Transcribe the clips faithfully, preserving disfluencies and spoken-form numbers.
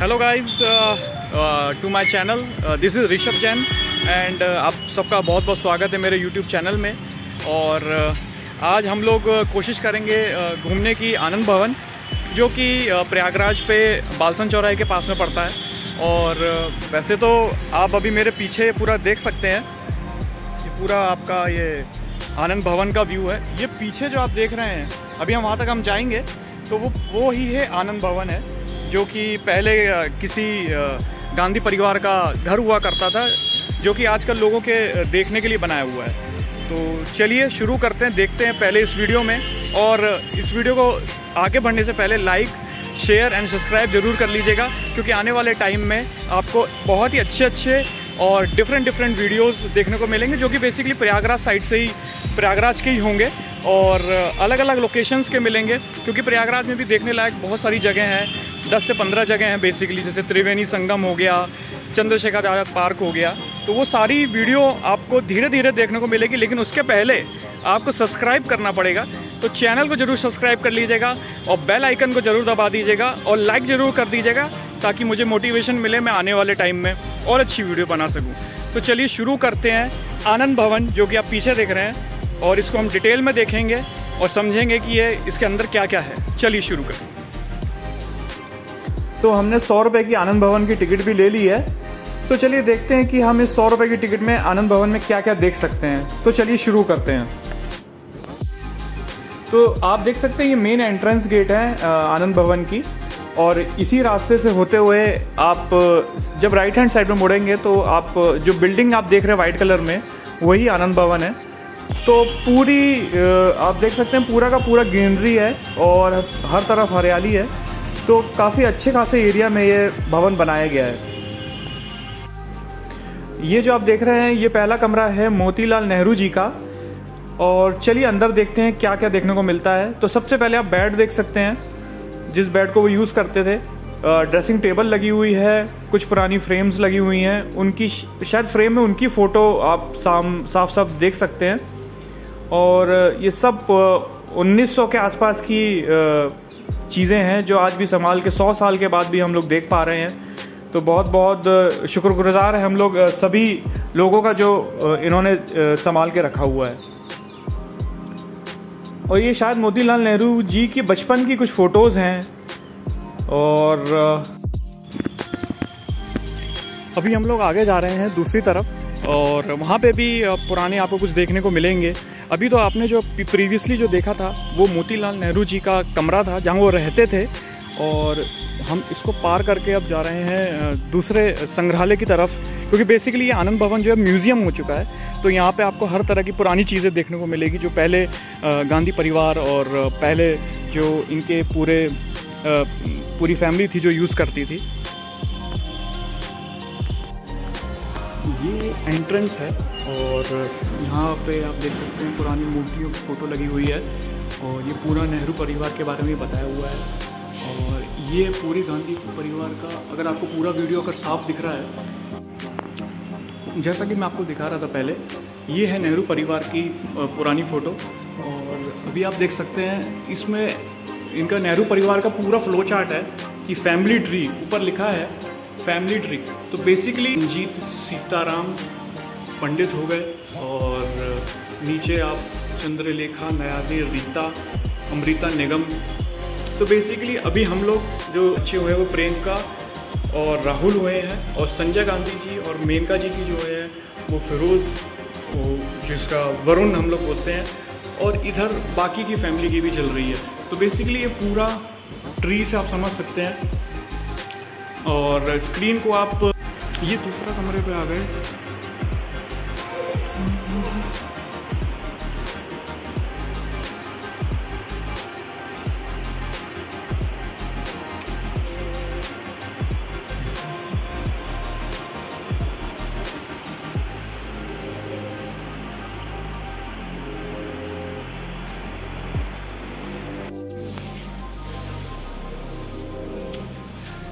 Hello guys to my channel, this is Rishabh Jain and आप सबका बहुत बहुत स्वागत है मेरे यूट्यूब चैनल में। और uh, आज हम लोग uh, कोशिश करेंगे घूमने uh, की आनंद भवन, जो कि uh, प्रयागराज पे बालसन चौराहे के पास में पड़ता है। और uh, वैसे तो आप अभी मेरे पीछे पूरा देख सकते हैं, ये पूरा आपका ये आनंद भवन का व्यू है। ये पीछे जो आप देख रहे हैं, अभी हम वहाँ तक हम जाएंगे तो वो वो ही है आनंद भवन है, जो कि पहले किसी गांधी परिवार का घर हुआ करता था, जो कि आजकल लोगों के देखने के लिए बनाया हुआ है। तो चलिए शुरू करते हैं, देखते हैं पहले इस वीडियो में। और इस वीडियो को आगे बढ़ने से पहले लाइक, शेयर एंड सब्सक्राइब ज़रूर कर लीजिएगा, क्योंकि आने वाले टाइम में आपको बहुत ही अच्छे अच्छे और डिफरेंट डिफरेंट वीडियोस देखने को मिलेंगे, जो कि बेसिकली प्रयागराज साइड से ही, प्रयागराज के ही होंगे और अलग अलग लोकेशंस के मिलेंगे, क्योंकि प्रयागराज में भी देखने लायक बहुत सारी जगह हैं, दस से पंद्रह जगह हैं बेसिकली, जैसे त्रिवेणी संगम हो गया, चंद्रशेखर आज़ाद पार्क हो गया। तो वो सारी वीडियो आपको धीरे धीरे देखने को मिलेगी, लेकिन उसके पहले आपको सब्सक्राइब करना पड़ेगा। तो चैनल को ज़रूर सब्सक्राइब कर लीजिएगा और बेल आइकन को ज़रूर दबा दीजिएगा और लाइक ज़रूर कर दीजिएगा, ताकि मुझे मोटिवेशन मिले मैं आने वाले टाइम में और अच्छी वीडियो बना सकूँ। तो चलिए शुरू करते हैं आनंद भवन, जो कि आप पीछे देख रहे हैं, और इसको हम डिटेल में देखेंगे और समझेंगे कि ये इसके अंदर क्या क्या है। चलिए शुरू करें। तो हमने सौ रुपये की आनंद भवन की टिकट भी ले ली है, तो चलिए देखते हैं कि हम इस सौ रुपये की टिकट में आनंद भवन में क्या क्या देख सकते हैं। तो चलिए शुरू करते हैं। तो आप देख सकते हैं ये मेन एंट्रेंस गेट है आनंद भवन की, और इसी रास्ते से होते हुए आप जब राइट हैंड साइड में मुड़ेंगे तो आप जो बिल्डिंग आप देख रहे हैं वाइट कलर में, वही आनंद भवन है। तो पूरी आप देख सकते हैं पूरा का पूरा ग्रीनरी है और हर तरफ हरियाली है, तो काफ़ी अच्छे खासे एरिया में ये भवन बनाया गया है। ये जो आप देख रहे हैं ये पहला कमरा है मोतीलाल नेहरू जी का, और चलिए अंदर देखते हैं क्या क्या देखने को मिलता है। तो सबसे पहले आप बेड देख सकते हैं, जिस बेड को वो यूज़ करते थे। ड्रेसिंग टेबल लगी हुई है, कुछ पुरानी फ्रेम्स लगी हुई हैं, उनकी शायद फ्रेम में उनकी फ़ोटो आप साम साफ साफ देख सकते हैं। और ये सब उन्नीस सौ के आसपास की आ, चीज़ें हैं, जो आज भी संभाल के सौ साल के बाद भी हम लोग देख पा रहे हैं। तो बहुत बहुत शुक्रगुजार है हम लोग सभी लोगों का, जो इन्होंने संभाल के रखा हुआ है। और ये शायद मोतीलाल नेहरू जी की बचपन की कुछ फ़ोटोज़ हैं। और अभी हम लोग आगे जा रहे हैं दूसरी तरफ, और वहाँ पे भी पुराने आपको कुछ देखने को मिलेंगे। अभी तो आपने जो प्रीवियसली जो देखा था वो मोतीलाल नेहरू जी का कमरा था, जहाँ वो रहते थे। और हम इसको पार करके अब जा रहे हैं दूसरे संग्रहालय की तरफ, क्योंकि बेसिकली ये आनंद भवन जो है म्यूज़ियम हो चुका है। तो यहाँ पे आपको हर तरह की पुरानी चीज़ें देखने को मिलेगी, जो पहले गांधी परिवार और पहले जो इनके पूरे पूरी फैमिली थी जो यूज़ करती थी। ये एंट्रेंस है और यहाँ पे आप देख सकते हैं पुरानी मूर्तियों की फ़ोटो लगी हुई है, और ये पूरा नेहरू परिवार के बारे में बताया हुआ है। और ये पूरी गांधी परिवार का, अगर आपको पूरा वीडियो अगर साफ दिख रहा है, जैसा कि मैं आपको दिखा रहा था पहले, ये है नेहरू परिवार की पुरानी फ़ोटो। और अभी आप देख सकते हैं इसमें इनका नेहरू परिवार का पूरा फ्लो चार्ट है कि फैमिली ट्री ऊपर लिखा है, फैमिली ट्री। तो बेसिकली रंजीत सीताराम पंडित हो गए, और नीचे आप चंद्रलेखा, नयादे, रीता, अमृता निगम। तो बेसिकली अभी हम लोग जो अच्छे हुए वो प्रियंका और राहुल हुए हैं, और संजय गांधी जी और मेनका जी की जो है वो फिरोज़, वो जिसका वरुण हम लोग बोलते हैं, और इधर बाकी की फैमिली की भी चल रही है। तो बेसिकली ये पूरा ट्री से आप समझ सकते हैं। और स्क्रीन को आप, ये दूसरा कमरे पे आ गए।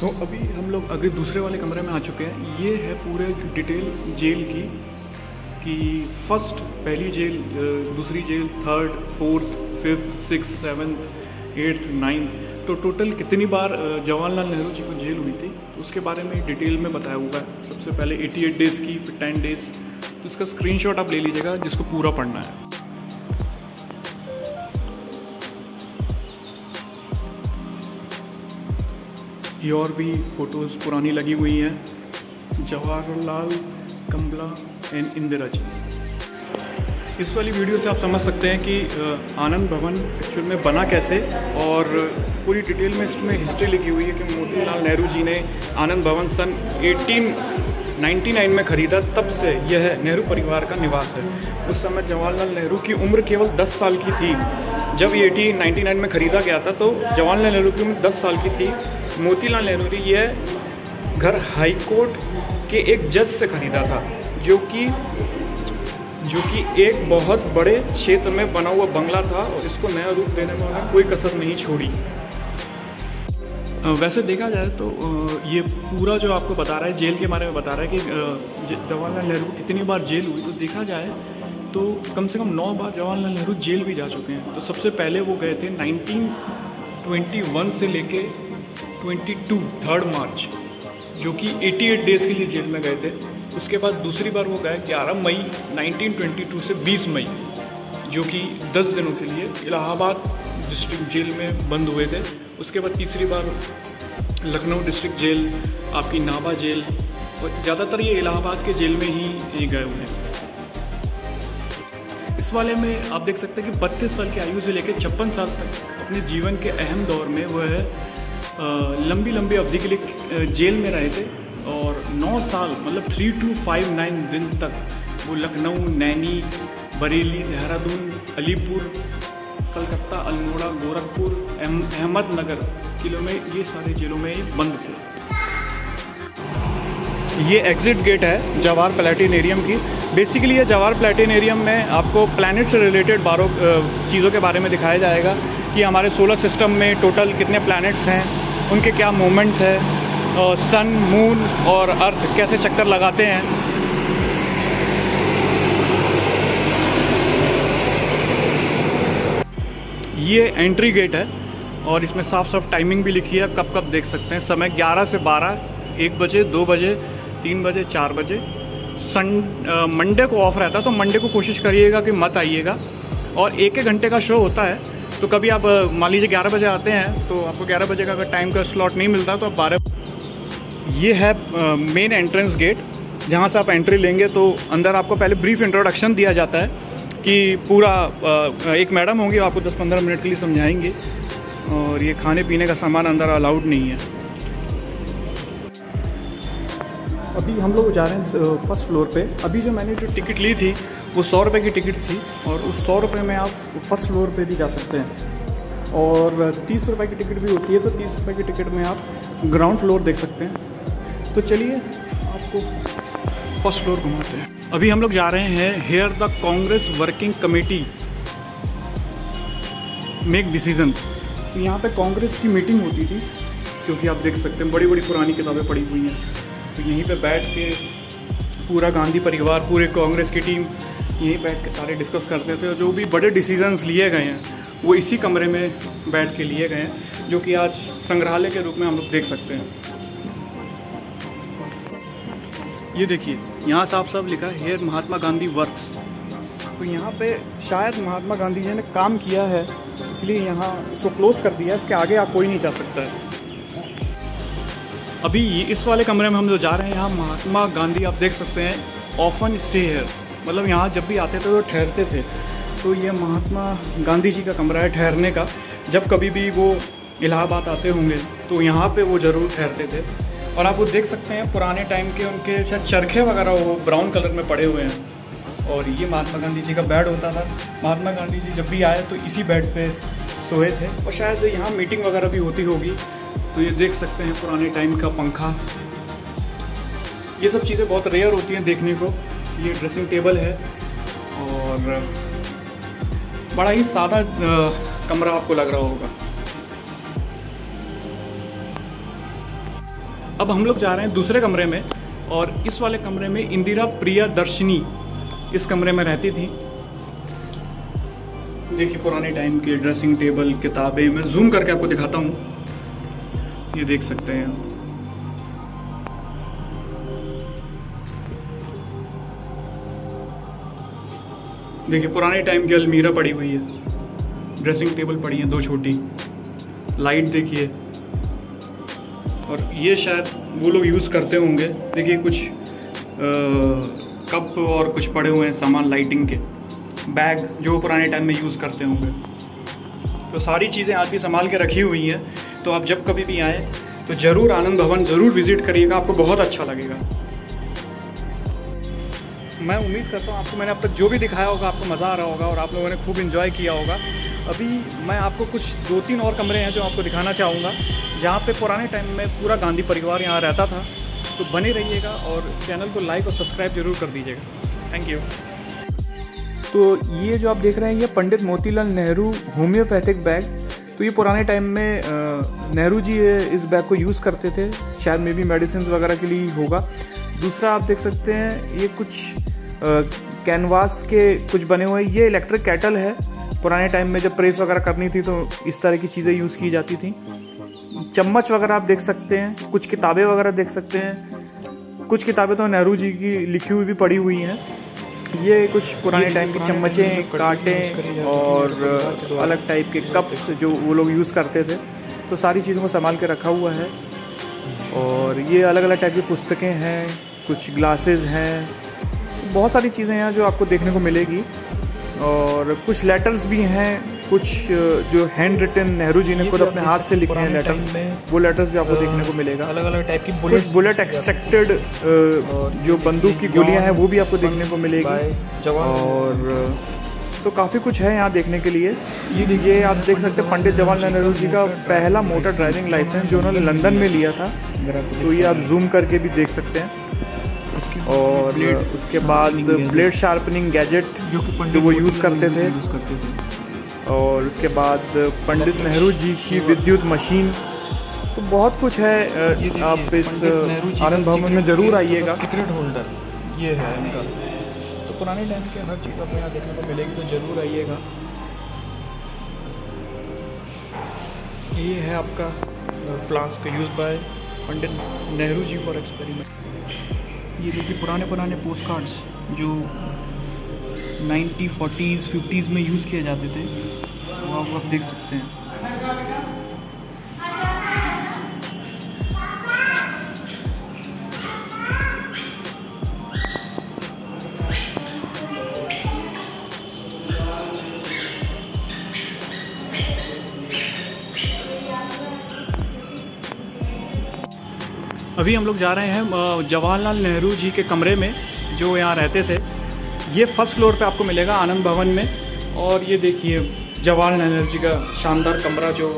तो अभी हम लोग अगले दूसरे वाले कमरे में आ चुके हैं। ये है पूरे डिटेल जेल की, कि फर्स्ट पहली जेल, दूसरी jail, third, fourth, fifth, six, seventh, eighth, ninth. तो टोटल कितनी बार जवाहरलाल नेहरू जी को जेल हुई थी उसके बारे में डिटेल में बताया हुआ है। सबसे पहले अठासी डेज़ की, फिर टेन डेज़। तो इसका स्क्रीनशॉट आप ले लीजिएगा जिसको पूरा पढ़ना है। ये और भी फ़ोटोज़ पुरानी लगी हुई हैं, जवाहरलाल, कमला एंड इंदिरा जी। इस वाली वीडियो से आप समझ सकते हैं कि आनंद भवन एक्चुअल में बना कैसे, और पूरी डिटेल में इसमें हिस्ट्री लिखी हुई है कि मोतीलाल नेहरू जी ने आनंद भवन सन अठारह सौ निन्यानवे में ख़रीदा। तब से यह नेहरू परिवार का निवास है। उस समय जवाहरलाल नेहरू की उम्र केवल दस साल की थी। जब ये अठारह सौ निन्यानवे में ख़रीदा गया था तो जवाहरलाल नेहरू की उम्र दस साल की थी। मोतीलाल नेहरू ने यह घर हाई कोर्ट के एक जज से ख़रीदा था, जो कि जो कि एक बहुत बड़े क्षेत्र में बना हुआ बंगला था, और इसको नया रूप देने में उन्होंने कोई कसर नहीं छोड़ी। वैसे देखा जाए तो ये पूरा जो आपको बता रहा है जेल के बारे में बता रहा है कि जवाहरलाल नेहरू को कितनी बार जेल हुई, तो देखा जाए तो कम से कम नौ बार जवाहरलाल नेहरू जेल भी जा चुके हैं। तो सबसे पहले वो गए थे नाइनटीन ट्वेंटी वन से लेके बाईस थर्ड मार्च, जो कि अठासी डेज़ के लिए जेल में गए थे। उसके बाद दूसरी बार वो गए ग्यारह मई नाइनटीन ट्वेंटी टू से बीस मई, जो कि दस दिनों के लिए इलाहाबाद डिस्ट्रिक्ट जेल में बंद हुए थे। उसके बाद तीसरी बार लखनऊ डिस्ट्रिक्ट जेल, आपकी नाभा जेल, और ज़्यादातर ये इलाहाबाद के जेल में ही गए हुए हैं। इस वाले में आप देख सकते हैं कि बत्तीस साल की आयु से लेकर छप्पन साल तक अपने जीवन के अहम दौर में वह लंबी लंबी अवधि के लिए जेल में रहे थे, और नौ साल मतलब थ्री टू फाइव नाइन दिन तक वो लखनऊ, नैनी, बरेली, देहरादून, अलीपुर, कलकत्ता, अल्मोड़ा, गोरखपुर, अहमदनगर जिलों में, ये सारे ज़िलों में बंद थे। ये एग्ज़िट गेट है जवाहर प्लेनेटेरियम की। बेसिकली ये जवाहर प्लेनेटेरियम में आपको प्लैनेट से रिलेटेड बारों चीज़ों के बारे में दिखाया जाएगा कि हमारे सोलर सिस्टम में टोटल कितने प्लैनेट्स हैं, उनके क्या मोमेंट्स हैं, और सन, मून और अर्थ कैसे चक्कर लगाते हैं। ये एंट्री गेट है और इसमें साफ साफ टाइमिंग भी लिखी है, कब कब देख सकते हैं समय। ग्यारह से बारह, एक बजे, दो बजे, तीन बजे, चार बजे। सन मंडे को ऑफ रहता है, तो मंडे को कोशिश करिएगा कि मत आइएगा। और एक एक घंटे का शो होता है, तो कभी आप मान लीजिए ग्यारह बजे आते हैं तो आपको ग्यारह बजे का अगर टाइम का स्लॉट नहीं मिलता तो आप बारह। ये है मेन एंट्रेंस गेट, जहाँ से आप एंट्री लेंगे तो अंदर आपको पहले ब्रीफ इंट्रोडक्शन दिया जाता है कि पूरा आ, एक मैडम होंगी आपको दस पंद्रह मिनट के लिए समझाएंगे। और ये खाने पीने का सामान अंदर अलाउड नहीं है। अभी हम लोग जा रहे हैं फर्स्ट फ्लोर पे। अभी जो मैंने जो टिकट ली थी वो सौ रुपये की टिकट थी, और उस सौ रुपये में आप फर्स्ट फ्लोर पे भी जा सकते हैं। और तीस रुपये की टिकट भी होती है, तो तीस रुपये की टिकट में आप ग्राउंड फ्लोर देख सकते हैं। तो चलिए आपको फर्स्ट फ्लोर घुमाते हैं। अभी हम लोग जा रहे हैं here the Congress working committee make decisions. तो यहाँ पर कांग्रेस की मीटिंग होती थी, क्योंकि आप देख सकते हैं बड़ी बड़ी पुरानी किताबें पड़ी हुई हैं। तो यहीं पे बैठ के पूरा गांधी परिवार, पूरे कांग्रेस की टीम यहीं बैठ के सारे डिस्कस करते थे, और जो भी बड़े डिसीजंस लिए गए हैं वो इसी कमरे में बैठ के लिए गए हैं, जो कि आज संग्रहालय के रूप में हम लोग देख सकते हैं। ये देखिए यहाँ साफ साफ लिखा है हेयर महात्मा गांधी वर्क्स। तो यहाँ पे शायद महात्मा गांधी जी ने काम किया है, इसलिए यहाँ इसको क्लोज कर दिया है। इसके आगे आप कोई नहीं जा सकता है। अभी इस वाले कमरे में हम जो जा रहे हैं, यहाँ महात्मा गांधी आप देख सकते हैं ऑफन स्टे हियर, मतलब यहाँ जब भी आते थे तो ठहरते थे। तो ये महात्मा गांधी जी का कमरा है ठहरने का। जब कभी भी वो इलाहाबाद आते होंगे तो यहाँ पे वो ज़रूर ठहरते थे। और आप वो देख सकते हैं पुराने टाइम के उनके शायद चरखे वगैरह वो ब्राउन कलर में पड़े हुए हैं। और ये महात्मा गांधी जी का बेड होता था। महात्मा गांधी जी जब भी आए तो इसी बेड पर सोए थे, और शायद यहाँ मीटिंग वगैरह भी होती होगी। तो ये देख सकते हैं पुराने टाइम का पंखा। ये सब चीज़ें बहुत रेयर होती हैं देखने को। ये ड्रेसिंग टेबल है, और बड़ा ही सादा कमरा आपको लग रहा होगा। अब हम लोग जा रहे हैं दूसरे कमरे में, और इस वाले कमरे में इंदिरा प्रियदर्शिनी इस कमरे में रहती थी। देखिए पुराने टाइम के ड्रेसिंग टेबल, किताबें, मैं जूम करके आपको दिखाता हूँ। ये देख सकते हैं आप। देखिए पुराने टाइम की अलमीरा पड़ी हुई है, ड्रेसिंग टेबल पड़ी है दो छोटी, लाइट देखिए, और ये शायद वो लोग यूज़ करते होंगे। देखिए कुछ आ, कप और कुछ पड़े हुए हैं सामान लाइटिंग के, बैग जो पुराने टाइम में यूज़ करते होंगे। तो सारी चीज़ें आज भी संभाल के रखी हुई हैं, तो आप जब कभी भी आए तो ज़रूर आनंद भवन ज़रूर विज़िट करिएगा, आपको बहुत अच्छा लगेगा। मैं उम्मीद करता हूँ आपको मैंने अब तक जो भी दिखाया होगा आपको मज़ा आ रहा होगा और आप लोगों ने खूब इन्जॉय किया होगा। अभी मैं आपको कुछ दो तीन और कमरे हैं जो आपको दिखाना चाहूँगा, जहाँ पे पुराने टाइम में पूरा गांधी परिवार यहाँ रहता था। तो बने रहिएगा और चैनल को लाइक और सब्सक्राइब जरूर कर दीजिएगा। Thank you. तो ये जो आप देख रहे हैं ये पंडित मोतीलाल नेहरू होम्योपैथिक बैग, तो ये पुराने टाइम में नेहरू जी इस बैग को यूज़ करते थे, शायद मे बी मेडिसिन वगैरह के लिए होगा। दूसरा आप देख सकते हैं ये कुछ कैनवास के कुछ बने हुए, ये इलेक्ट्रिक कैटल है, पुराने टाइम में जब प्रेस वगैरह करनी थी तो इस तरह की चीज़ें यूज़ की जाती थी। चम्मच वगैरह आप देख सकते हैं, कुछ किताबें वगैरह देख सकते हैं, कुछ किताबें तो नेहरू जी की लिखी हुई भी पड़ी हुई हैं। ये कुछ पुराने टाइम की चम्मचें, कांटे और अलग टाइप के कप्स जो वो लोग यूज़ करते थे, तो सारी चीज़ों को संभाल के रखा हुआ है। और ये अलग अलग टाइप की पुस्तकें हैं, कुछ ग्लासेस हैं, बहुत सारी चीज़ें हैं जो आपको देखने को मिलेगी। और कुछ लेटर्स भी हैं, कुछ जो हैंड रिटन नेहरू जी ने खुद अपने हाथ से लिखे हैं लेटर्स, वो लेटर्स भी आपको देखने को मिलेगा। अलग अलग टाइप की बुलेट बुलेट एक्सट्रैक्टेड जो बंदूक की गोलियां हैं वो भी आपको देखने को मिलेगी। और तो काफ़ी कुछ है यहाँ देखने के लिए। ये देखिए आप देख सकते हैं पंडित जवाहरलाल नेहरू जी का पहला मोटर ड्राइविंग लाइसेंस जो उन्होंने लंदन में लिया था, तो ये आप जूम करके भी देख सकते हैं। और उसके बाद ब्लेड शार्पनिंग गैजेट जो वो यूज़ करते थे, और उसके बाद पंडित नेहरू जी की विद्युत मशीन, तो बहुत कुछ है। आप इस आनंद भवन में ज़रूर आइएगा। सिगरेट होल्डर ये है इनका, तो पुराने टाइम के हर चीज़ आपको यहाँ देखने को मिलेगी, तो ज़रूर आइएगा। ये है आपका flask use by Pandit Nehru ji for experiment. ये देखिए पुराने पुराने पोस्ट कार्ड्स जो नाइन्टी फोर्टीज़ फिफ्टीज़ में यूज़ किए जाते थे, वो आप आप देख सकते हैं। अभी हम लोग जा रहे हैं जवाहरलाल नेहरू जी के कमरे में जो यहाँ रहते थे। ये फर्स्ट फ्लोर पे आपको मिलेगा आनंद भवन में। और ये देखिए जवाहरलाल नेहरू जी का शानदार कमरा जो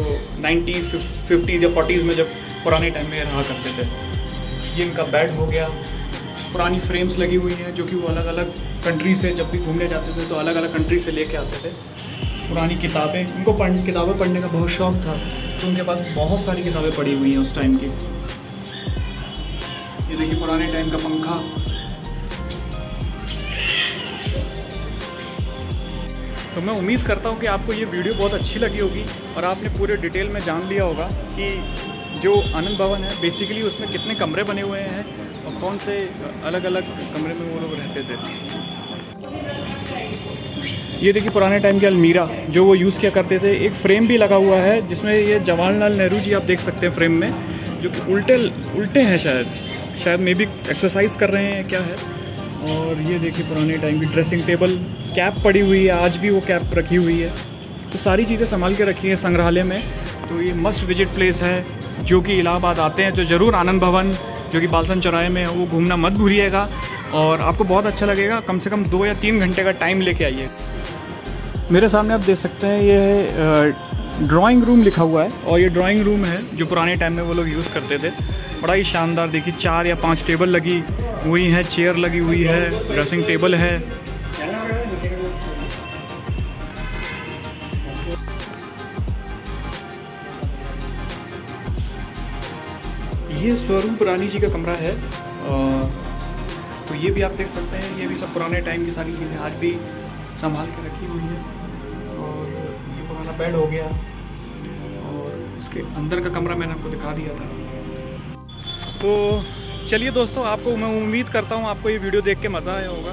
नाइनटीन फिफ्टीज़ या फोर्टीज़ में जब पुराने टाइम में रहा करते थे। ये इनका बेड हो गया, पुरानी फ्रेम्स लगी हुई हैं जो कि वो अलग अलग कंट्री से जब भी घूमने जाते थे तो अलग अलग कंट्री से लेके आते थे। पुरानी किताबें, उनको पढ़ किताबें पढ़ने का बहुत शौक़ था, तो उनके पास बहुत सारी किताबें पड़ी हुई हैं उस टाइम की। ये देखिए पुराने टाइम का पंखा। तो मैं उम्मीद करता हूँ कि आपको ये वीडियो बहुत अच्छी लगी होगी और आपने पूरे डिटेल में जान लिया होगा कि जो आनंद भवन है बेसिकली उसमें कितने कमरे बने हुए हैं और कौन से अलग अलग कमरे में वो लोग रहते थे। ये देखिए पुराने टाइम की अलमीरा जो वो यूज़ किया करते थे। एक फ़्रेम भी लगा हुआ है जिसमें ये जवाहरलाल नेहरू जी आप देख सकते हैं फ्रेम में, जो कि उल्टे उल्टे हैं, शायद शायद मे बी एक्सरसाइज कर रहे हैं क्या है। और ये देखिए पुराने टाइम की ड्रेसिंग टेबल, कैप पड़ी हुई है, आज भी वो कैप रखी हुई है। तो सारी चीज़ें संभाल के रखी है संग्रहालय में, तो ये मस्ट विजिट प्लेस है जो कि इलाहाबाद आते हैं तो ज़रूर आनंद भवन जो कि बालसन चौराहे में है वो घूमना मत भूलिएगा और आपको बहुत अच्छा लगेगा। कम से कम दो या तीन घंटे का टाइम लेके आइए। मेरे सामने आप देख सकते हैं ये ड्राॅइंग रूम लिखा हुआ है, और ये ड्राॅइंग रूम है जो पुराने टाइम में वो लोग यूज़ करते थे। बड़ा ही शानदार, देखिए चार या पाँच टेबल लगी हुई हैं, चेयर लगी हुई है, ड्रेसिंग टेबल है। ये स्वरूप रानी जी का कमरा है, तो ये भी आप देख सकते हैं। ये भी सब पुराने टाइम की सारी चीज़ें आज भी संभाल के रखी हुई है। और ये पुराना बेड हो गया, और उसके अंदर का कमरा मैंने आपको दिखा दिया था। तो चलिए दोस्तों, आपको मैं उम्मीद करता हूँ आपको ये वीडियो देख के मज़ा आया होगा,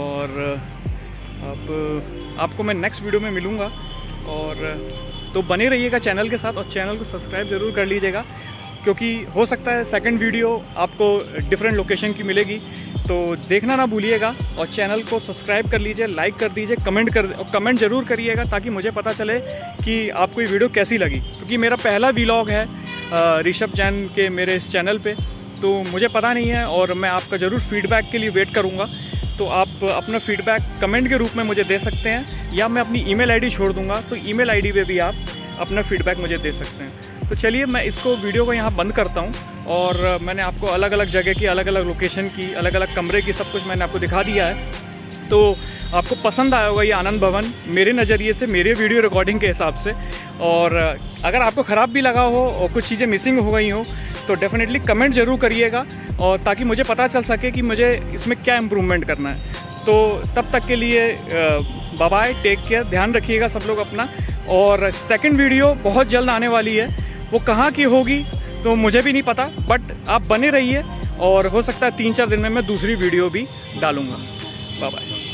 और अब आपको मैं नेक्स्ट वीडियो में मिलूँगा, और तो बने रहिएगा चैनल के साथ और चैनल को सब्सक्राइब ज़रूर कर लीजिएगा, क्योंकि हो सकता है सेकंड वीडियो आपको डिफरेंट लोकेशन की मिलेगी, तो देखना ना भूलिएगा। और चैनल को सब्सक्राइब कर लीजिए, लाइक कर दीजिए, कमेंट कर कमेंट ज़रूर करिएगा ताकि मुझे पता चले कि आपको ये वीडियो कैसी लगी, क्योंकि मेरा पहला व्लॉग है ऋषभ जैन के मेरे इस चैनल पे, तो मुझे पता नहीं है और मैं आपका ज़रूर फीडबैक के लिए वेट करूँगा। तो आप अपना फीडबैक कमेंट के रूप में मुझे दे सकते हैं, या मैं अपनी ईमेल आईडी छोड़ दूँगा, तो ईमेल आईडी पे भी आप अपना फीडबैक मुझे दे सकते हैं। तो चलिए मैं इसको वीडियो को यहाँ बंद करता हूँ, और मैंने आपको अलग अलग जगह की, अलग अलग लोकेशन की, अलग अलग कमरे की सब कुछ मैंने आपको दिखा दिया है। तो आपको पसंद आया होगा ये आनंद भवन, मेरे नज़रिए से, मेरे वीडियो रिकॉर्डिंग के हिसाब से। और अगर आपको ख़राब भी लगा हो और कुछ चीज़ें मिसिंग हो गई हो तो डेफ़िनेटली कमेंट ज़रूर करिएगा, और ताकि मुझे पता चल सके कि मुझे इसमें क्या इम्प्रूवमेंट करना है। तो तब तक के लिए बाय बाय, टेक केयर, ध्यान रखिएगा सब लोग अपना। और सेकंड वीडियो बहुत जल्द आने वाली है, वो कहाँ की होगी तो मुझे भी नहीं पता, बट आप बने रहिए, और हो सकता है तीन चार दिन में मैं दूसरी वीडियो भी डालूँगा। Bye bye.